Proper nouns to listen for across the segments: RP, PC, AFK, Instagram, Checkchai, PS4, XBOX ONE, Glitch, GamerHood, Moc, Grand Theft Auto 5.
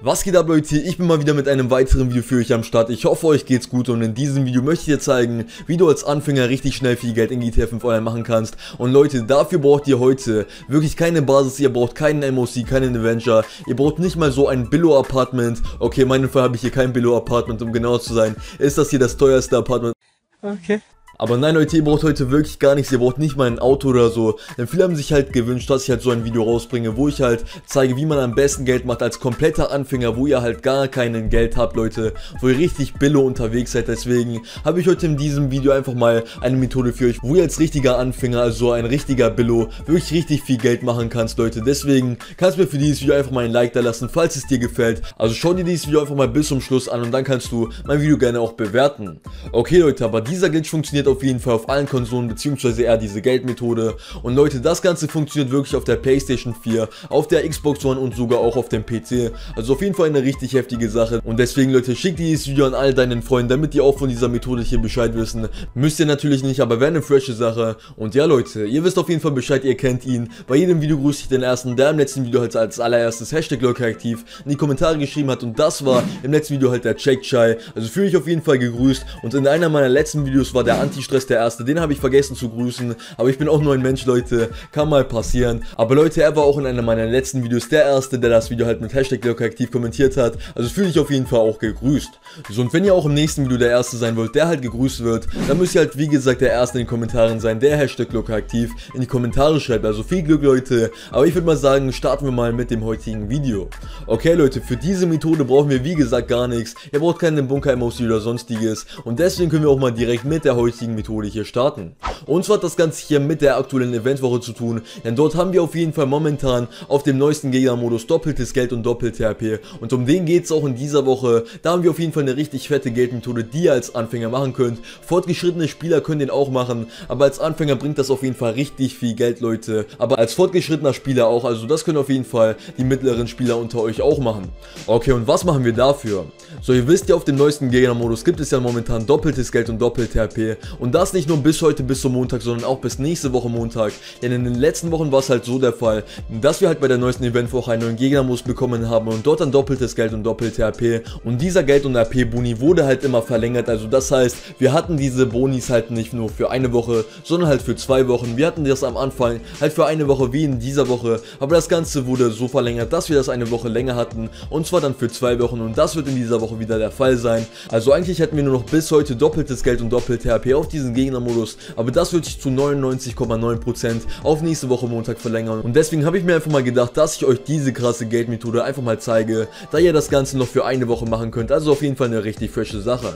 Was geht ab, Leute? Ich bin mal wieder mit einem weiteren Video für euch am Start. Ich hoffe, euch geht's gut und in diesem Video möchte ich dir zeigen, wie du als Anfänger richtig schnell viel Geld in GTA 5 Online machen kannst. Und Leute, dafür braucht ihr heute wirklich keine Basis, ihr braucht keinen MOC, keinen Adventure, ihr braucht nicht mal so ein Billo-Apartment. Okay, in meinem Fall habe ich hier kein Billo-Apartment, um genau zu sein, ist das hier das teuerste Apartment. Okay. Aber nein, Leute, ihr braucht heute wirklich gar nichts, ihr braucht nicht mal ein Auto oder so. Denn viele haben sich halt gewünscht, dass ich halt so ein Video rausbringe, wo ich halt zeige, wie man am besten Geld macht als kompletter Anfänger, wo ihr halt gar keinen Geld habt, Leute, wo ihr richtig billo unterwegs seid. Deswegen habe ich heute in diesem Video einfach mal eine Methode für euch, wo ihr als richtiger Anfänger, also ein richtiger Billo, wirklich richtig viel Geld machen kannst, Leute. Deswegen kannst du mir für dieses Video einfach mal ein Like da lassen, falls es dir gefällt. Also schau dir dieses Video einfach mal bis zum Schluss an und dann kannst du mein Video gerne auch bewerten. Okay, Leute, aber dieser Glitch funktioniert auf jeden Fall auf allen Konsolen, beziehungsweise eher diese Geldmethode. Und Leute, das Ganze funktioniert wirklich auf der PlayStation 4, auf der Xbox One und sogar auch auf dem PC. Also auf jeden Fall eine richtig heftige Sache. Und deswegen, Leute, schick dieses Video an all deinen Freunden, damit die auch von dieser Methode hier Bescheid wissen. Müsst ihr natürlich nicht, aber wäre eine frische Sache. Und ja, Leute, ihr wisst auf jeden Fall Bescheid, ihr kennt ihn. Bei jedem Video grüße ich den ersten, der im letzten Video halt als allererstes #Lurker aktiv in die Kommentare geschrieben hat. Und das war im letzten Video halt der Checkchai. Also fühle ich auf jeden Fall gegrüßt. Und in einer meiner letzten Videos war der Anti-Stress der erste, den habe ich vergessen zu grüßen, aber ich bin auch nur ein Mensch, Leute, kann mal passieren. Aber Leute, er war auch in einem meiner letzten Videos der erste, der das Video halt mit #Lurker aktiv kommentiert hat, also fühle ich auf jeden Fall auch gegrüßt. So, und wenn ihr auch im nächsten Video der erste sein wollt, der halt gegrüßt wird, dann müsst ihr halt wie gesagt der erste in den Kommentaren sein, der #Lurker aktiv in die Kommentare schreibt, also viel Glück, Leute. Aber ich würde mal sagen, starten wir mal mit dem heutigen Video. Okay, Leute, für diese Methode brauchen wir wie gesagt gar nichts, ihr braucht keinen Bunker-Emoji oder sonstiges und deswegen können wir auch mal direkt mit der heutigen Methode hier starten. Und zwar hat das Ganze hier mit der aktuellen Eventwoche zu tun, denn dort haben wir auf jeden Fall momentan auf dem neuesten Gegnermodus doppeltes Geld und doppelte HP und um den geht es auch in dieser Woche. Da haben wir auf jeden Fall eine richtig fette Geldmethode, die ihr als Anfänger machen könnt. Fortgeschrittene Spieler können den auch machen, aber als Anfänger bringt das auf jeden Fall richtig viel Geld, Leute. Aber als fortgeschrittener Spieler auch, also das können auf jeden Fall die mittleren Spieler unter euch auch machen. Okay, und was machen wir dafür? So, ihr wisst ja, auf dem neuesten Gegnermodus gibt es ja momentan doppeltes Geld und doppelte HP. Und das nicht nur bis heute, bis zum Montag, sondern auch bis nächste Woche Montag. Denn in den letzten Wochen war es halt so der Fall, dass wir halt bei der neuesten Eventwoche einen neuen Gegnermodus bekommen haben und dort dann doppeltes Geld und doppelte AP. Und dieser Geld- und AP-Boni wurde halt immer verlängert. Also das heißt, wir hatten diese Bonis halt nicht nur für eine Woche, sondern halt für 2 Wochen. Wir hatten das am Anfang halt für eine Woche wie in dieser Woche. Aber das Ganze wurde so verlängert, dass wir das eine Woche länger hatten. Und zwar dann für 2 Wochen und das wird in dieser Woche wieder der Fall sein. Also eigentlich hätten wir nur noch bis heute doppeltes Geld und doppelte AP auf diesen Gegnermodus, aber das wird sich zu 99,9% auf nächste Woche Montag verlängern und deswegen habe ich mir einfach mal gedacht, dass ich euch diese krasse Geldmethode einfach mal zeige, da ihr das Ganze noch für eine Woche machen könnt, also auf jeden Fall eine richtig frische Sache.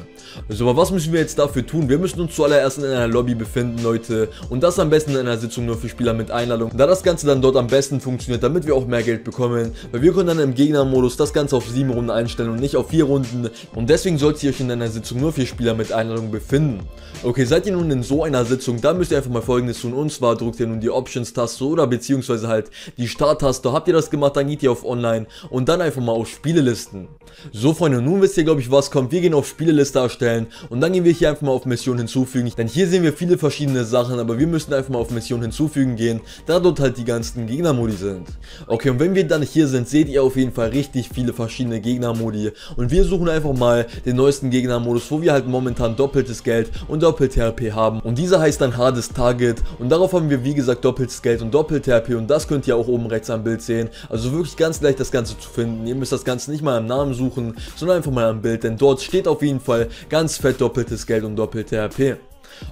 Also, aber was müssen wir jetzt dafür tun? Wir müssen uns zuallererst in einer Lobby befinden, Leute, und das am besten in einer Sitzung nur für Spieler mit Einladung, da das Ganze dann dort am besten funktioniert, damit wir auch mehr Geld bekommen, weil wir können dann im Gegnermodus das Ganze auf 7 Runden einstellen und nicht auf 4 Runden und deswegen sollt ihr euch in einer Sitzung nur für Spieler mit Einladung befinden. Okay, seid ihr nun in so einer Sitzung, dann müsst ihr einfach mal Folgendes tun. Und zwar drückt ihr nun die Options-Taste oder beziehungsweise halt die Start-Taste. Habt ihr das gemacht, dann geht ihr auf Online und dann einfach mal auf Spielelisten. So, Freunde, nun wisst ihr, glaube ich, was kommt. Wir gehen auf Spieleliste erstellen und dann gehen wir hier einfach mal auf Mission hinzufügen. Denn hier sehen wir viele verschiedene Sachen, aber wir müssen einfach mal auf Mission hinzufügen gehen, da dort halt die ganzen Gegnermodi sind. Okay, und wenn wir dann hier sind, seht ihr auf jeden Fall richtig viele verschiedene Gegnermodi. Und wir suchen einfach mal den neuesten Gegnermodus, wo wir halt momentan doppeltes Geld und doppelte RP haben und dieser heißt dann Hardes Target und darauf haben wir wie gesagt doppeltes Geld und doppelte RP und das könnt ihr auch oben rechts am Bild sehen, also wirklich ganz leicht das Ganze zu finden, ihr müsst das Ganze nicht mal am Namen suchen, sondern einfach mal am Bild, denn dort steht auf jeden Fall ganz fett doppeltes Geld und doppelte RP.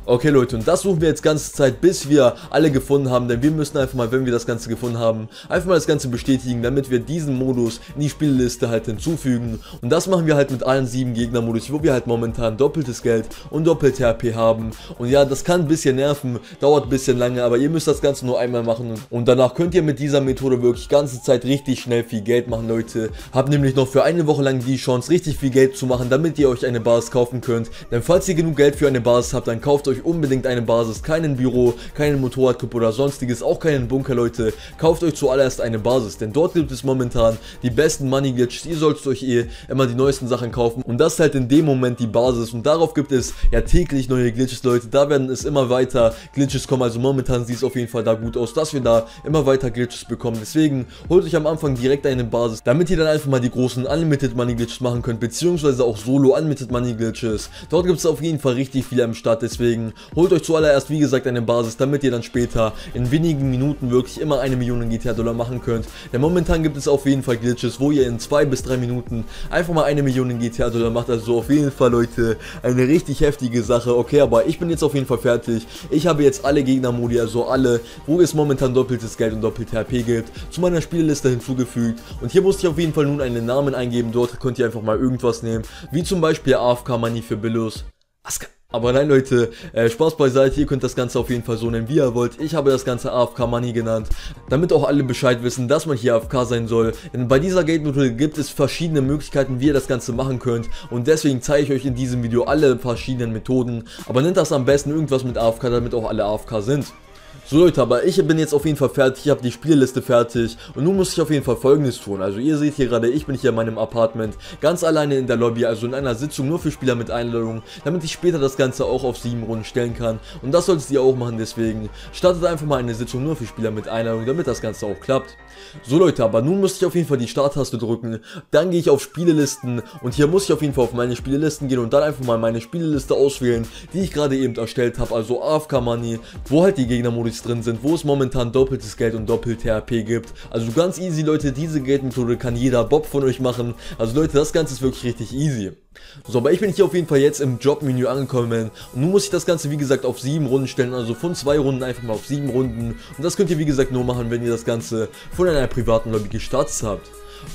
Okay, Leute, und das suchen wir jetzt ganze Zeit, bis wir alle gefunden haben, denn wir müssen einfach mal, wenn wir das Ganze gefunden haben, einfach mal das Ganze bestätigen, damit wir diesen Modus in die Spielliste halt hinzufügen. Und das machen wir halt mit allen 7 Gegnermodus, wo wir halt momentan doppeltes Geld und doppelte HP haben. Und ja, das kann ein bisschen nerven, dauert ein bisschen lange, aber ihr müsst das Ganze nur einmal machen. Und danach könnt ihr mit dieser Methode wirklich ganze Zeit richtig schnell viel Geld machen, Leute. Habt nämlich noch für eine Woche lang die Chance, richtig viel Geld zu machen, damit ihr euch eine Basis kaufen könnt. Denn falls ihr genug Geld für eine Basis habt, dann kauft kauft euch unbedingt eine Basis, keinen Büro, keinen Motorradclub oder sonstiges, auch keinen Bunker, Leute. Kauft euch zuallererst eine Basis, denn dort gibt es momentan die besten Money Glitches. Ihr solltet euch immer die neuesten Sachen kaufen und das ist halt in dem Moment die Basis und darauf gibt es ja täglich neue Glitches, Leute. Da werden es immer weiter Glitches kommen, also momentan sieht es auf jeden Fall da gut aus, dass wir da immer weiter Glitches bekommen. Deswegen holt euch am Anfang direkt eine Basis, damit ihr dann einfach mal die großen Unlimited Money Glitches machen könnt, beziehungsweise auch Solo Unlimited Money Glitches. Dort gibt es auf jeden Fall richtig viel am Start, deswegen holt euch zuallererst, wie gesagt, eine Basis, damit ihr dann später in wenigen Minuten wirklich immer 1 Million GTA-Dollar machen könnt. Denn momentan gibt es auf jeden Fall Glitches, wo ihr in 2 bis 3 Minuten einfach mal 1 Million GTA-Dollar macht. Also auf jeden Fall, Leute, eine richtig heftige Sache. Okay, aber ich bin jetzt auf jeden Fall fertig. Ich habe jetzt alle Gegnermodi, also alle, wo es momentan doppeltes Geld und doppelte HP gibt, zu meiner Spielliste hinzugefügt. Und hier musste ich auf jeden Fall nun einen Namen eingeben. Dort könnt ihr einfach mal irgendwas nehmen, wie zum Beispiel AFK Money für Billos. Aber nein, Leute, Spaß beiseite, ihr könnt das Ganze auf jeden Fall so nennen, wie ihr wollt. Ich habe das Ganze AFK Money genannt, damit auch alle Bescheid wissen, dass man hier AFK sein soll. Denn bei dieser Geldmethode gibt es verschiedene Möglichkeiten, wie ihr das Ganze machen könnt. Und deswegen zeige ich euch in diesem Video alle verschiedenen Methoden. Aber nennt das am besten irgendwas mit AFK, damit auch alle AFK sind. So, Leute, aber ich bin jetzt auf jeden Fall fertig, ich habe die Spielliste fertig und nun muss ich auf jeden Fall Folgendes tun. Also ihr seht hier gerade, ich bin hier in meinem Apartment, ganz alleine in der Lobby, also in einer Sitzung nur für Spieler mit Einladung, damit ich später das Ganze auch auf 7 Runden stellen kann. Und das solltet ihr auch machen, deswegen startet einfach mal eine Sitzung nur für Spieler mit Einladung, damit das Ganze auch klappt. So, Leute, aber nun muss ich auf jeden Fall die Starttaste drücken, dann gehe ich auf Spielelisten und hier muss ich auf jeden Fall auf meine Spielelisten gehen und dann einfach mal meine Spieleliste auswählen, die ich gerade eben erstellt habe, also AFK Money, wo halt die Gegnermodis drin sind, wo es momentan doppeltes Geld und doppelte HP gibt. Also ganz easy, Leute, diese Geldmethode kann jeder Bob von euch machen. Also Leute, das Ganze ist wirklich richtig easy. So, aber ich bin hier auf jeden Fall jetzt im Jobmenü angekommen und nun muss ich das Ganze, wie gesagt, auf 7 Runden stellen, also von 2 Runden einfach mal auf 7 Runden und das könnt ihr, wie gesagt, nur machen, wenn ihr das Ganze von einer privaten Lobby gestartet habt.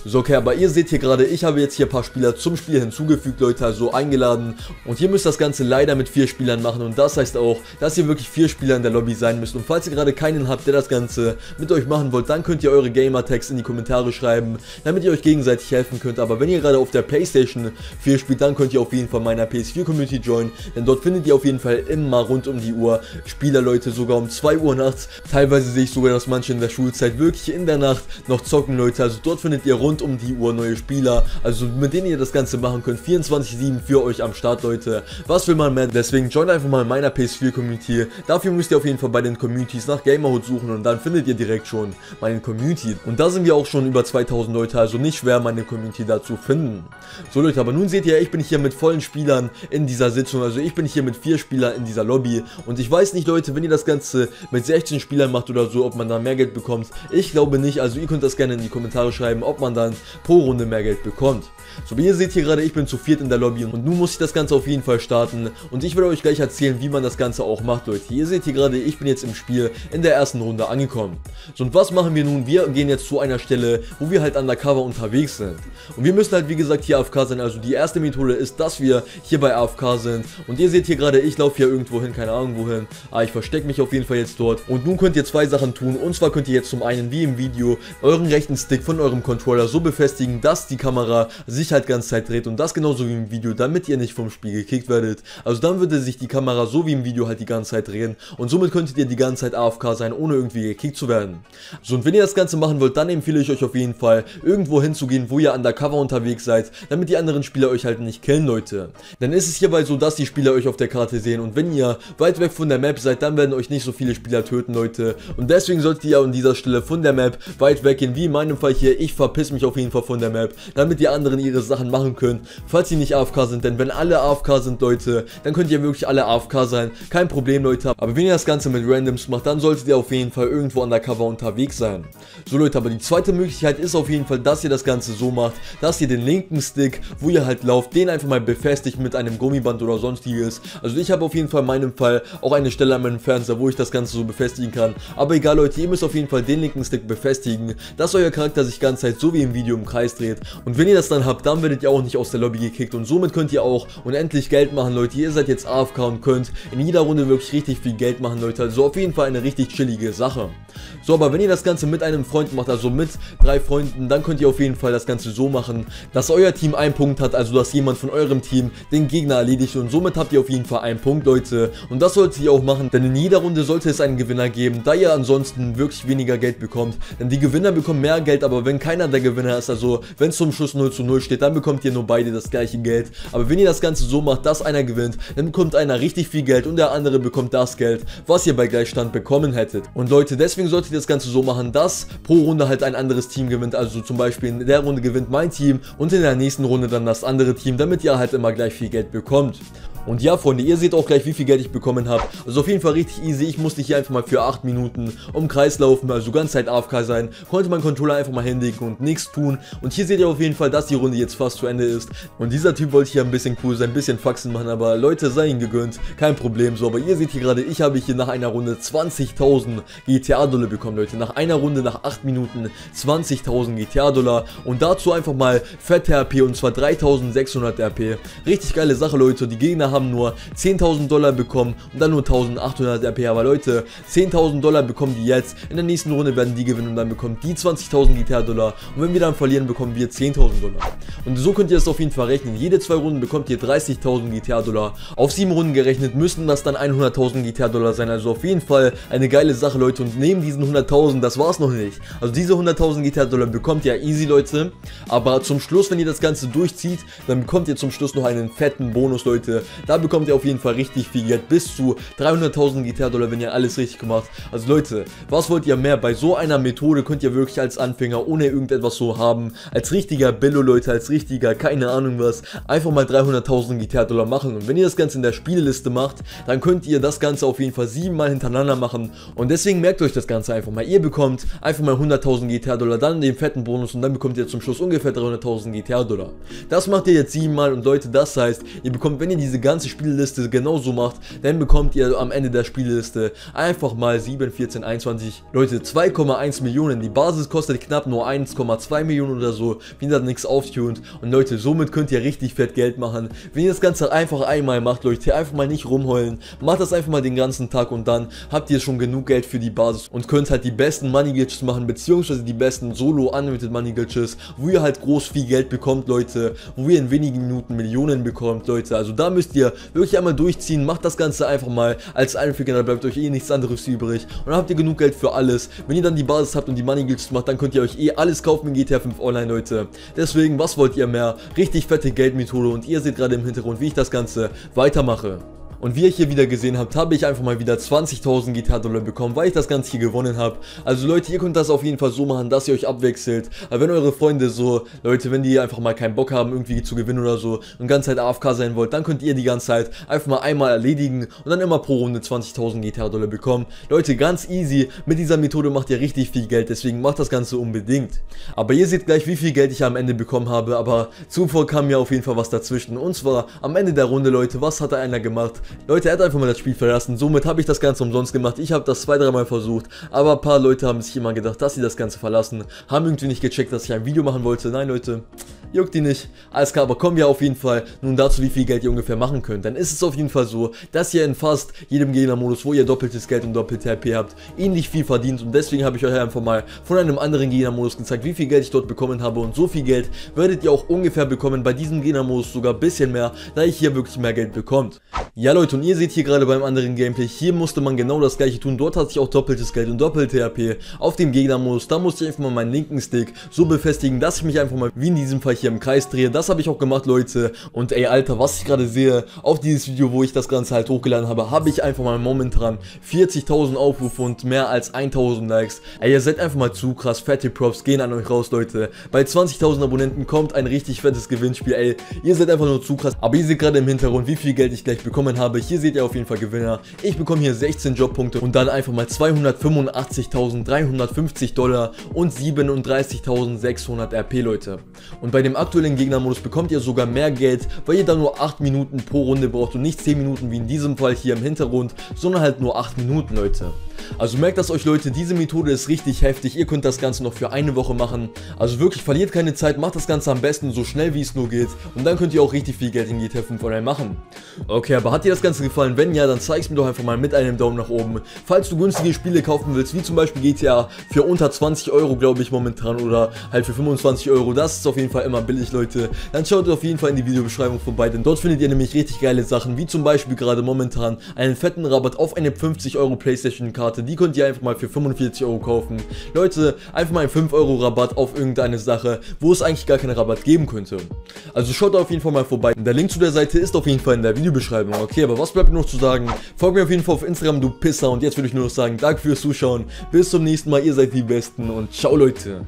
So, okay, aber ihr seht hier gerade, ich habe jetzt hier ein paar Spieler zum Spiel hinzugefügt, Leute, also eingeladen. Und ihr müsst das Ganze leider mit 4 Spielern machen und das heißt auch, dass ihr wirklich 4 Spieler in der Lobby sein müsst. Und falls ihr gerade keinen habt, der das Ganze mit euch machen wollt, dann könnt ihr eure Gamertags in die Kommentare schreiben, damit ihr euch gegenseitig helfen könnt. Aber wenn ihr gerade auf der Playstation 4 spielt, dann könnt ihr auf jeden Fall meiner PS4 Community joinen, denn dort findet ihr auf jeden Fall immer rund um die Uhr Spieler, Leute, sogar um 2 Uhr nachts. Teilweise sehe ich sogar, dass manche in der Schulzeit wirklich in der Nacht noch zocken, Leute, also dort findet ihr rund um die Uhr neue Spieler, also mit denen ihr das Ganze machen könnt, 24/7 für euch am Start, Leute. Was will man mehr? Deswegen joint einfach mal in meiner PS4 Community. Dafür müsst ihr auf jeden Fall bei den Communities nach Gamerhood suchen und dann findet ihr direkt schon meine Community. Und da sind wir auch schon über 2000 Leute, also nicht schwer, meine Community da zu finden. So, Leute, aber nun seht ihr, ich bin hier mit vollen Spielern in dieser Sitzung, also ich bin hier mit 4 Spielern in dieser Lobby und ich weiß nicht, Leute, wenn ihr das Ganze mit 16 Spielern macht oder so, ob man da mehr Geld bekommt. Ich glaube nicht, also ihr könnt das gerne in die Kommentare schreiben, ob man dann pro Runde mehr Geld bekommt. So, wie ihr seht hier gerade, ich bin zu 4 in der Lobby und nun muss ich das Ganze auf jeden Fall starten und ich werde euch gleich erzählen, wie man das Ganze auch macht, Leute. Ihr seht hier gerade, ich bin jetzt im Spiel in der ersten Runde angekommen. So, und was machen wir nun? Wir gehen jetzt zu einer Stelle, wo wir halt undercover unterwegs sind. Und wir müssen halt, wie gesagt, hier AFK sein, also die erste Methode ist, dass wir hier bei AFK sind und ihr seht hier gerade, ich laufe hier irgendwo hin, keine Ahnung wohin, aber ich verstecke mich auf jeden Fall jetzt dort und nun könnt ihr 2 Sachen tun und zwar könnt ihr jetzt zum einen, wie im Video, euren rechten Stick von eurem Controller so befestigen, dass die Kamera sich halt ganz Zeit dreht und das genauso wie im Video, damit ihr nicht vom Spiel gekickt werdet. Also dann würde sich die Kamera so wie im Video halt die ganze Zeit drehen und somit könntet ihr die ganze Zeit AFK sein, ohne irgendwie gekickt zu werden. So, und wenn ihr das Ganze machen wollt, dann empfehle ich euch auf jeden Fall, irgendwo hinzugehen, wo ihr undercover unterwegs seid, damit die anderen Spieler euch halt nicht killen, Leute. Dann ist es hierbei so, dass die Spieler euch auf der Karte sehen und wenn ihr weit weg von der Map seid, dann werden euch nicht so viele Spieler töten, Leute. Und deswegen solltet ihr an dieser Stelle von der Map weit weggehen, wie in meinem Fall hier, ich verpiss mich auf jeden Fall von der Map, damit die anderen ihre Sachen machen können, falls sie nicht AFK sind, denn wenn alle AFK sind, Leute, dann könnt ihr wirklich alle AFK sein, kein Problem, Leute, aber wenn ihr das Ganze mit Randoms macht, dann solltet ihr auf jeden Fall irgendwo undercover unterwegs sein. So, Leute, aber die zweite Möglichkeit ist auf jeden Fall, dass ihr das Ganze so macht, dass ihr den linken Stick, wo ihr halt lauft, den einfach mal befestigt mit einem Gummiband oder sonstiges. Also ich habe auf jeden Fall in meinem Fall auch eine Stelle an meinem Fernseher, wo ich das Ganze so befestigen kann, aber egal, Leute, ihr müsst auf jeden Fall den linken Stick befestigen, dass euer Charakter sich die ganze Zeit so so wie im Video im Kreis dreht. Und wenn ihr das dann habt, dann werdet ihr auch nicht aus der Lobby gekickt und somit könnt ihr auch unendlich Geld machen, Leute. Ihr seid jetzt AFK und könnt in jeder Runde wirklich richtig viel Geld machen, Leute. Also auf jeden Fall eine richtig chillige Sache. So, aber wenn ihr das Ganze mit einem Freund macht, also mit 3 Freunden, dann könnt ihr auf jeden Fall das Ganze so machen, dass euer Team einen Punkt hat, also dass jemand von eurem Team den Gegner erledigt und somit habt ihr auf jeden Fall einen Punkt, Leute. Und das solltet ihr auch machen, denn in jeder Runde sollte es einen Gewinner geben, da ihr ansonsten wirklich weniger Geld bekommt. Denn die Gewinner bekommen mehr Geld, aber wenn keiner der Gewinner ist, also wenn es zum Schluss 0:0 steht, dann bekommt ihr nur beide das gleiche Geld. Aber wenn ihr das Ganze so macht, dass einer gewinnt, dann bekommt einer richtig viel Geld und der andere bekommt das Geld, was ihr bei Gleichstand bekommen hättet. Und Leute, deswegen solltet ihr das Ganze so machen, dass pro Runde halt ein anderes Team gewinnt, also zum Beispiel in der Runde gewinnt mein Team und in der nächsten Runde dann das andere Team, damit ihr halt immer gleich viel Geld bekommt. Und ja, Freunde, ihr seht auch gleich, wie viel Geld ich bekommen habe. Also auf jeden Fall richtig easy. Ich musste hier einfach mal für 8 Minuten um Kreis laufen, also ganz Zeit AFK sein. Konnte mein Controller einfach mal hinlegen und nichts tun. Und hier seht ihr auf jeden Fall, dass die Runde jetzt fast zu Ende ist. Und dieser Typ wollte hier ein bisschen cool sein, ein bisschen Faxen machen, aber Leute, sei ihm gegönnt. Kein Problem, so. Aber ihr seht hier gerade, ich habe hier nach einer Runde 20.000 GTA-Dollar bekommen, Leute. Nach einer Runde, nach 8 Minuten 20.000 GTA-Dollar. Und dazu einfach mal fette RP, und zwar 3.600 RP. Richtig geile Sache, Leute. Die Gegner haben nur 10.000 Dollar bekommen und dann nur 1.800 RP, aber Leute, 10.000 Dollar bekommen die jetzt, in der nächsten Runde werden die gewinnen und dann bekommen die 20.000 GTA-Dollar und wenn wir dann verlieren, bekommen wir 10.000 Dollar. Und so könnt ihr das auf jeden Fall rechnen, jede 2 Runden bekommt ihr 30.000 GTA-Dollar, auf 7 Runden gerechnet müssten das dann 100.000 GTA-Dollar sein, also auf jeden Fall eine geile Sache, Leute, und neben diesen 100.000, das war's noch nicht, also diese 100.000 GTA-Dollar bekommt ihr easy, Leute, aber zum Schluss, wenn ihr das Ganze durchzieht, dann bekommt ihr zum Schluss noch einen fetten Bonus, Leute. Da bekommt ihr auf jeden Fall richtig viel Geld, bis zu 300.000 GTA-Dollar, wenn ihr alles richtig gemacht. Also Leute, was wollt ihr mehr? Bei so einer Methode könnt ihr wirklich als Anfänger, ohne irgendetwas so haben, als richtiger Billo, Leute, als richtiger, keine Ahnung was, einfach mal 300.000 GTA-Dollar machen. Und wenn ihr das Ganze in der Spieleliste macht, dann könnt ihr das Ganze auf jeden Fall 7 Mal hintereinander machen. Und deswegen merkt euch das Ganze einfach mal. Ihr bekommt einfach mal 100.000 GTA-Dollar, dann den fetten Bonus und dann bekommt ihr zum Schluss ungefähr 300.000 GTA-Dollar. Das macht ihr jetzt 7 Mal und Leute, das heißt, ihr bekommt, wenn ihr diese ganze Spielliste genauso macht, dann bekommt ihr am Ende der Spielliste einfach mal 7, 14, 21, Leute, 2,1 Millionen, die Basis kostet knapp nur 1,2 Millionen oder so, wenn ihr da nichts auftunt und Leute, somit könnt ihr richtig fett Geld machen, wenn ihr das Ganze einfach einmal macht, Leute, einfach mal nicht rumheulen, macht das einfach mal den ganzen Tag und dann habt ihr schon genug Geld für die Basis und könnt halt die besten Money Glitches machen, beziehungsweise die besten Solo Unlimited Money Glitches, wo ihr halt groß viel Geld bekommt, Leute, wo ihr in wenigen Minuten Millionen bekommt, Leute, also da müsst ihr wirklich einmal durchziehen, macht das Ganze einfach mal als Einfänger, da bleibt euch eh nichts anderes übrig und dann habt ihr genug Geld für alles. Wenn ihr dann die Basis habt und die Money Glitches macht, dann könnt ihr euch eh alles kaufen in GTA 5 Online, Leute. Deswegen, was wollt ihr mehr? Richtig fette Geldmethode und ihr seht gerade im Hintergrund, wie ich das Ganze weitermache. Und wie ihr hier wieder gesehen habt, habe ich einfach mal wieder 20.000 GTA-Dollar bekommen, weil ich das Ganze hier gewonnen habe. Also Leute, ihr könnt das auf jeden Fall so machen, dass ihr euch abwechselt. Aber wenn eure Freunde so, Leute, wenn die einfach mal keinen Bock haben, irgendwie zu gewinnen oder so und ganze Zeit AFK sein wollt, dann könnt ihr die ganze Zeit einfach mal einmal erledigen und dann immer pro Runde 20.000 GTA-Dollar bekommen. Leute, ganz easy, mit dieser Methode macht ihr richtig viel Geld, deswegen macht das Ganze unbedingt. Aber ihr seht gleich, wie viel Geld ich am Ende bekommen habe, aber zuvor kam mir auf jeden Fall was dazwischen. Und zwar am Ende der Runde, Leute, was hat da einer gemacht? Leute, er hat einfach mal das Spiel verlassen, somit habe ich das Ganze umsonst gemacht, ich habe das 2, 3 Mal versucht, aber ein paar Leute haben sich immer gedacht, dass sie das Ganze verlassen, haben irgendwie nicht gecheckt, dass ich ein Video machen wollte, nein Leute, juckt die nicht, alles klar, aber kommen wir auf jeden Fall nun dazu, wie viel Geld ihr ungefähr machen könnt, dann ist es auf jeden Fall so, dass ihr in fast jedem Gegnermodus, wo ihr doppeltes Geld und doppelte RP habt, ähnlich viel verdient und deswegen habe ich euch einfach mal von einem anderen Gegnermodus gezeigt, wie viel Geld ich dort bekommen habe und so viel Geld werdet ihr auch ungefähr bekommen, bei diesem Gegnermodus sogar ein bisschen mehr, da ihr hier wirklich mehr Geld bekommt. Ja Leute, und ihr seht hier gerade beim anderen Gameplay, hier musste man genau das gleiche tun, dort hatte ich auch doppeltes Geld und doppelte RP auf dem Gegnermodus, da musste ich einfach mal meinen linken Stick so befestigen, dass ich mich einfach mal wie in diesem Fall hier im Kreis drehe, das habe ich auch gemacht, Leute, und ey Alter, was ich gerade sehe, auf dieses Video, wo ich das Ganze halt hochgeladen habe, habe ich einfach mal momentan 40.000 Aufrufe und mehr als 1.000 Likes, ey, ihr seid einfach mal zu krass, fette Props gehen an euch raus, Leute, bei 20.000 Abonnenten kommt ein richtig fettes Gewinnspiel, ey, ihr seid einfach nur zu krass, aber ihr seht gerade im Hintergrund, wie viel Geld ich gleich bekomme bekommen habe. Hier seht ihr auf jeden Fall Gewinner. Ich bekomme hier 16 Jobpunkte und dann einfach mal 285.350 Dollar und 37.600 RP, Leute. Und bei dem aktuellen Gegnermodus bekommt ihr sogar mehr Geld, weil ihr da nur 8 Minuten pro Runde braucht und nicht 10 Minuten wie in diesem Fall hier im Hintergrund, sondern halt nur 8 Minuten, Leute. Also merkt das euch, Leute, diese Methode ist richtig heftig, ihr könnt das Ganze noch für eine Woche machen. Also wirklich, verliert keine Zeit, macht das Ganze am besten so schnell wie es nur geht und dann könnt ihr auch richtig viel Geld in GTA 5 Online machen. Okay, aber hat dir das Ganze gefallen? Wenn ja, dann zeig's mir doch einfach mal mit einem Daumen nach oben. Falls du günstige Spiele kaufen willst, wie zum Beispiel GTA, für unter 20 Euro glaube ich momentan oder halt für 25 Euro, das ist auf jeden Fall immer billig, Leute. Dann schaut auf jeden Fall in die Videobeschreibung vorbei, denn dort findet ihr nämlich richtig geile Sachen, wie zum Beispiel gerade momentan einen fetten Rabatt auf eine 50 Euro PlayStation-Karte. Die könnt ihr einfach mal für 45 Euro kaufen. Leute, einfach mal einen 5 Euro Rabatt auf irgendeine Sache, wo es eigentlich gar keinen Rabatt geben könnte. Also schaut da auf jeden Fall mal vorbei. Der Link zu der Seite ist auf jeden Fall in der Videobeschreibung. Okay, aber was bleibt noch zu sagen? Folgt mir auf jeden Fall auf Instagram, du Pisser. Und jetzt würde ich nur noch sagen, danke fürs Zuschauen. Bis zum nächsten Mal, ihr seid die Besten und ciao, Leute.